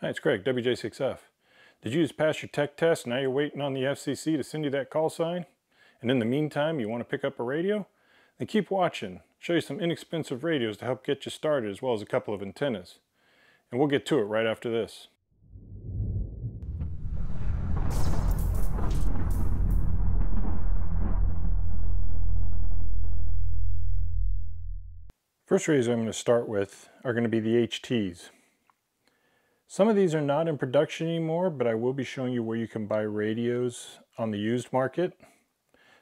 Hi, it's Craig, WJ6F. Did you just pass your tech test and now you're waiting on the FCC to send you that call sign? And in the meantime, you want to pick up a radio? Then keep watching. I'll show you some inexpensive radios to help get you started, as well as a couple of antennas. And we'll get to it right after this. First radios I'm going to start with are going to be the HTs. Some of these are not in production anymore, but I will be showing you where you can buy radios on the used market.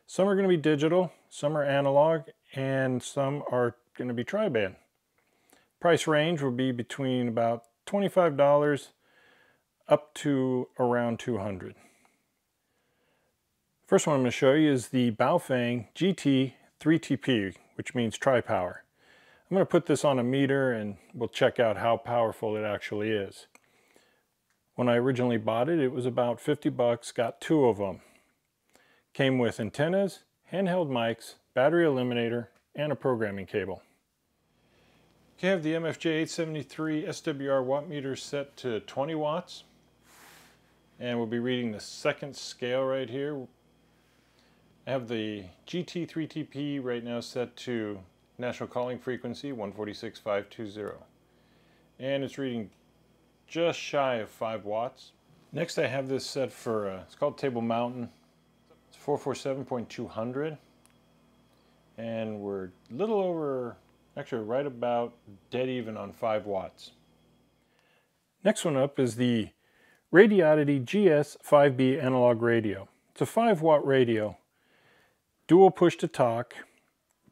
Some are going to be digital, some are analog, and some are going to be tri-band. Price range will be between about $25 up to around $200. First one I'm going to show you is the Baofeng GT3TP, which means tri-power. I'm going to put this on a meter and we'll check out how powerful it actually is. When I originally bought it, it was about 50 bucks, got two of them. Came with antennas, handheld mics, battery eliminator, and a programming cable. You can have the MFJ873 SWR watt meter set to 20 watts. And we'll be reading the second scale right here. I have the GT3TP right now set to national calling frequency 146.520. And it's reading just shy of 5 watts. Next I have this set for, it's called Table Mountain. It's 447.200. And we're a little over, actually right about dead even on 5 watts. Next one up is the Radioddity GS5B analog radio. It's a 5 watt radio, dual push to talk,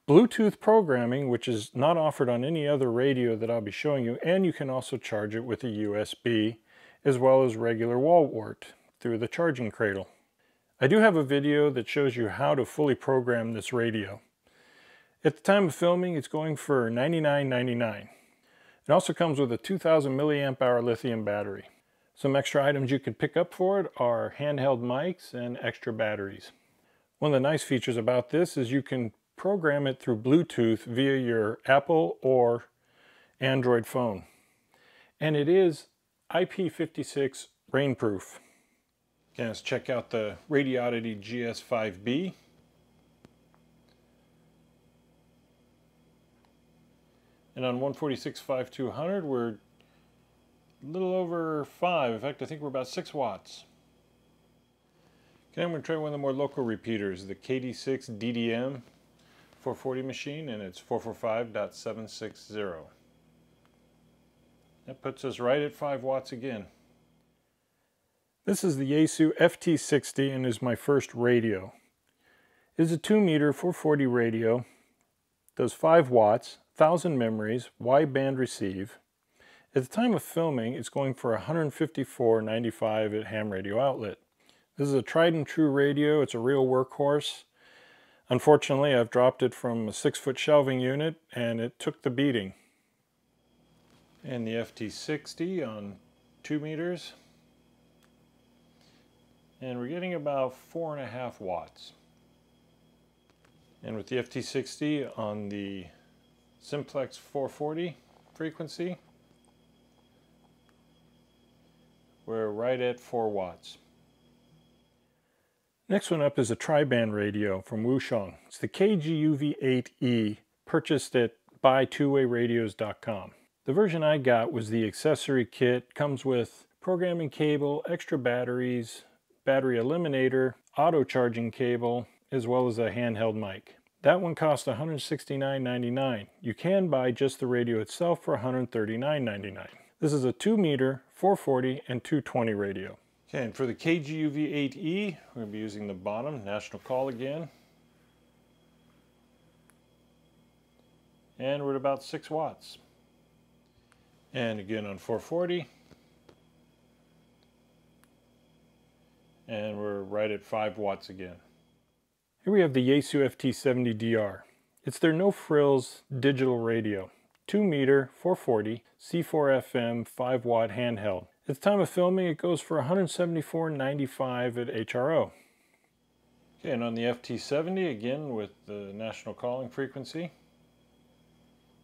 Bluetooth programming, which is not offered on any other radio that I'll be showing you, and you can also charge it with a USB, as well as regular wall wart through the charging cradle. I do have a video that shows you how to fully program this radio. At the time of filming, it's going for $99.99. It also comes with a 2000 milliamp hour lithium battery. Some extra items you can pick up for it are handheld mics and extra batteries. One of the nice features about this is you can program it through Bluetooth via your Apple or Android phone. And it is IP56 rainproof. Okay, let's check out the Radioddity GS5B. And on 146.5200 we're a little over 5. In fact, I think we're about 6 watts. Okay, I'm going to try one of the more local repeaters, the KD6DDM 440 machine, and it's 445.760. That puts us right at 5 watts again. This is the Yaesu FT60 and is my first radio. It is a 2 meter 440 radio, does 5 watts, 1000 memories, wideband receive. At the time of filming, it's going for $154.95 at Ham Radio Outlet. This is a tried and true radio. It's a real workhorse. Unfortunately, I've dropped it from a 6-foot shelving unit and it took the beating. And the FT60 on 2 meters. And we're getting about 4.5 watts. And with the FT60 on the Simplex 440 frequency, we're right at 4 watts. Next one up is a tri-band radio from Wuxun. It's the KGUV-8E, purchased at buytwowayradios.com. The version I got was the accessory kit, comes with programming cable, extra batteries, battery eliminator, auto charging cable, as well as a handheld mic. That one cost $169.99. You can buy just the radio itself for $139.99. This is a 2 meter, 440 and 220 radio. Okay, and for the KGUV-8E, we're going to be using the bottom, national call again. And we're at about 6 watts. And again on 440. And we're right at 5 watts again. Here we have the Yaesu FT70DR. It's their no frills digital radio. 2 meter, 440, C4FM, 5 watt handheld. At the time of filming, it goes for $174.95 at HRO. Okay, and on the FT70, again with the national calling frequency,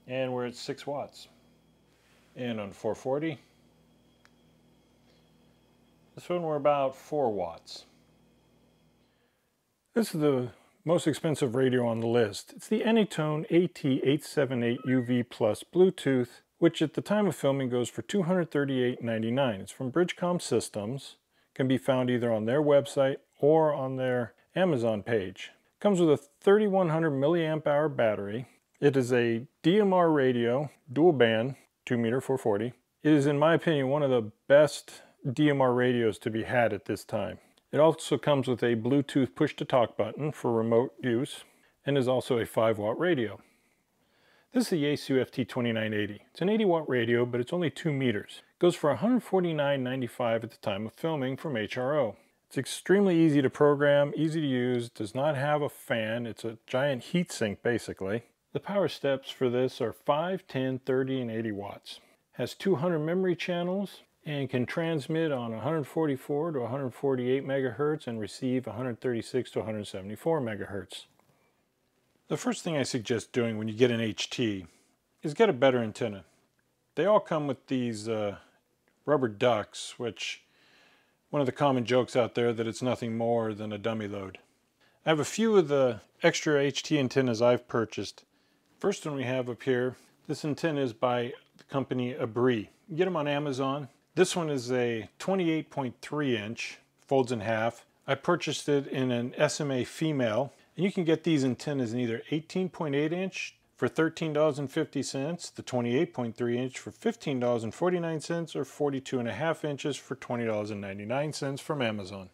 and we're at 6 watts. And on 440, This one we're about 4 watts. This is the most expensive radio on the list. It's the Anytone AT878 UV Plus Bluetooth, which at the time of filming goes for $238.99. It's from Bridgecom Systems. Can be found either on their website or on their Amazon page. Comes with a 3100 milliamp hour battery. It is a DMR radio, dual band, 2 meter 440. It is, in my opinion, one of the best DMR radios to be had at this time. It also comes with a Bluetooth push-to-talk button for remote use and is also a 5-watt radio. This is the Yaesu FT2980. It's an 80-watt radio, but it's only 2 meters. It goes for $149.95 at the time of filming from HRO. It's extremely easy to program, easy to use, does not have a fan. It's a giant heat sink, basically. The power steps for this are 5, 10, 30, and 80 watts. Has 200 memory channels and can transmit on 144 to 148 megahertz and receive 136 to 174 megahertz. The first thing I suggest doing when you get an HT is get a better antenna. They all come with these rubber ducks, which one of the common jokes out there that it's nothing more than a dummy load. I have a few of the extra HT antennas I've purchased. First one we have up here, this antenna is by the company Abris. You get them on Amazon. This one is a 28.3 inch, folds in half. I purchased it in an SMA female. And you can get these antennas in either 18.8 inch for $13.50, the 28.3 inch for $15.49, or 42.5 inches for $20.99 from Amazon.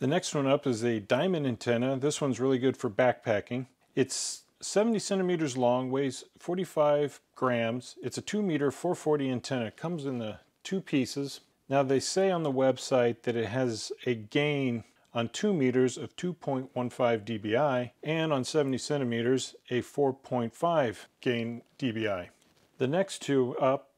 The next one up is a Diamond antenna. This one's really good for backpacking. It's 70 centimeters long, weighs 45 grams. It's a 2 meter 440 antenna. It comes in the 2 pieces. Now they say on the website that it has a gain on 2 meters of 2.15 dBi and on 70 centimeters a 4.5 gain dBi. The next two up,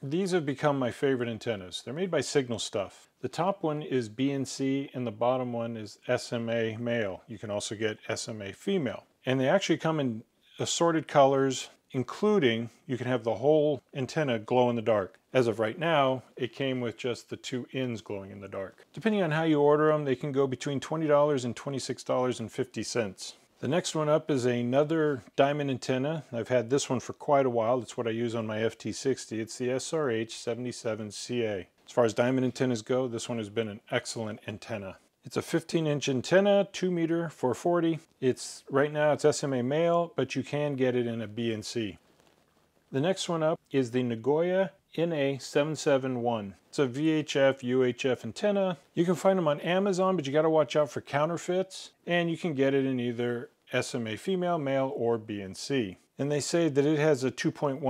these have become my favorite antennas. They're made by Signal Stuff. The top one is BNC and the bottom one is SMA male. You can also get SMA female. And they actually come in assorted colors, including you can have the whole antenna glow in the dark. As of right now, it came with just the 2 ends glowing in the dark. Depending on how you order them, they can go between $20 and $26.50. The next one up is another Diamond antenna. I've had this one for quite a while. It's what I use on my FT60. It's the SRH77CA. As far as Diamond antennas go, this one has been an excellent antenna. It's a 15 inch antenna, 2 meter 440. It's right now it's SMA male, but you can get it in a BNC. The next one up is the Nagoya NA771. It's a VHF UHF antenna. You can find them on Amazon, but you got to watch out for counterfeits, and you can get it in either SMA female, male, or BNC. And they say that it has a 2.15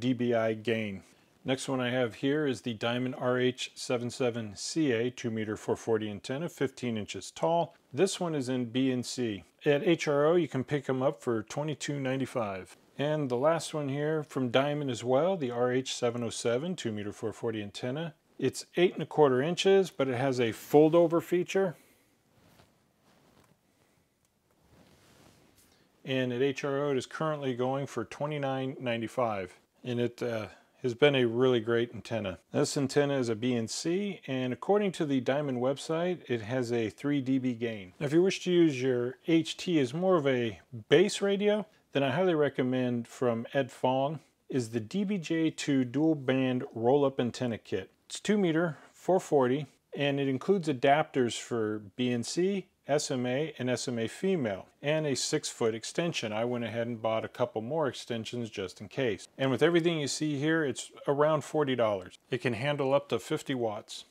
dBi gain. Next one I have here is the Diamond RH77CA 2 meter 440 antenna, 15 inches tall. This one is in BNC. At HRO you can pick them up for $22.95. And the last one here from Diamond as well, the RH707 2 meter 440 antenna. It's 8.25 inches, but it has a fold over feature. And at HRO it is currently going for $29.95. And it has been a really great antenna. This antenna is a BNC, and according to the Diamond website, it has a 3 dB gain. Now, if you wish to use your HT as more of a bass radio, then I highly recommend from Ed Fong is the DBJ2 dual band roll-up antenna kit. It's 2 meter 440, and it includes adapters for BNC, SMA, and SMA female, and a 6-foot extension. I went ahead and bought a couple more extensions just in case. And with everything you see here, it's around $40. It can handle up to 50 watts.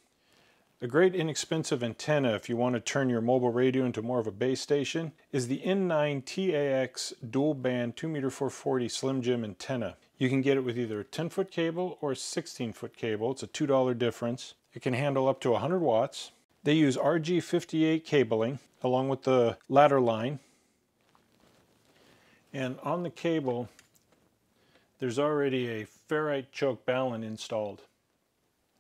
A great inexpensive antenna if you want to turn your mobile radio into more of a base station is the N9TAX dual band 2 meter 440 Slim Jim antenna. You can get it with either a 10-foot cable or a 16-foot cable. It's a $2 difference. It can handle up to 100 watts. They use RG58 cabling along with the ladder line, and on the cable there's already a ferrite choke balun installed.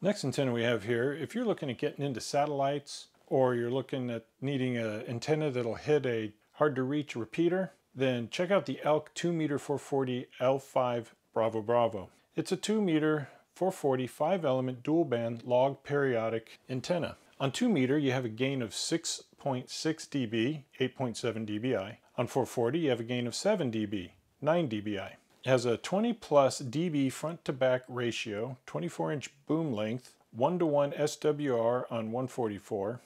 Next antenna we have here, if you're looking at getting into satellites or you're looking at needing an antenna that'll hit a hard to reach repeater, then check out the Elk 2 meter 440 L5 Bravo Bravo. It's a 2 meter 440 5 element dual band log periodic antenna. On 2 meter, you have a gain of 6.6 dB, 8.7 dBi. On 440, you have a gain of 7 dB, 9 dBi. It has a 20 plus dB front to back ratio, 24-inch boom length, 1-to-1 SWR on 144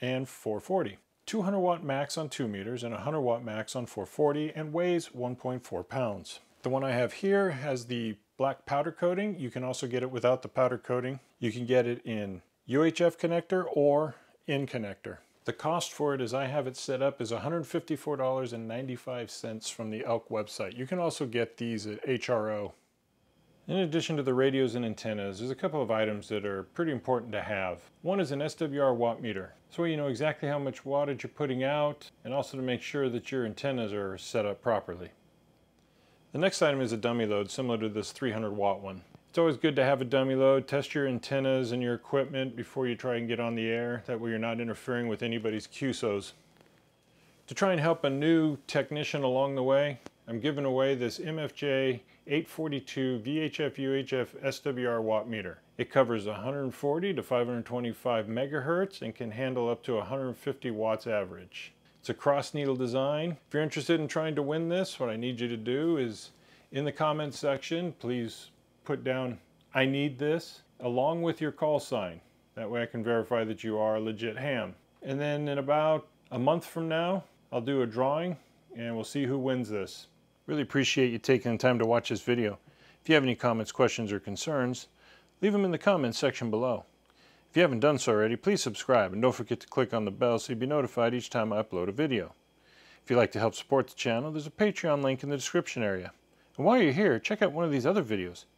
and 440. 200 watt max on 2 meters and 100 watt max on 440 and weighs 1.4 pounds. The one I have here has the black powder coating. You can also get it without the powder coating. You can get it in UHF connector or in connector. The cost for it as I have it set up is $154.95 from the Elk website. You can also get these at HRO. In addition to the radios and antennas, there's a couple of items that are pretty important to have. One is an SWR watt meter, so you know exactly how much wattage you're putting out, and also to make sure that your antennas are set up properly. The next item is a dummy load, similar to this 300 watt one. It's always good to have a dummy load. Test your antennas and your equipment before you try and get on the air. That way you're not interfering with anybody's QSOs. To try and help a new technician along the way, I'm giving away this MFJ842 VHF UHF SWR watt meter. It covers 140 to 525 megahertz and can handle up to 150 watts average. It's a cross needle design. If you're interested in trying to win this, what I need you to do is in the comments section, please put down, "I need this," along with your call sign. That way I can verify that you are a legit ham. And then in about a month from now, I'll do a drawing and we'll see who wins this. Really appreciate you taking the time to watch this video. If you have any comments, questions, or concerns, leave them in the comments section below. If you haven't done so already, please subscribe and don't forget to click on the bell so you'll be notified each time I upload a video. If you'd like to help support the channel, there's a Patreon link in the description area. And while you're here, check out one of these other videos.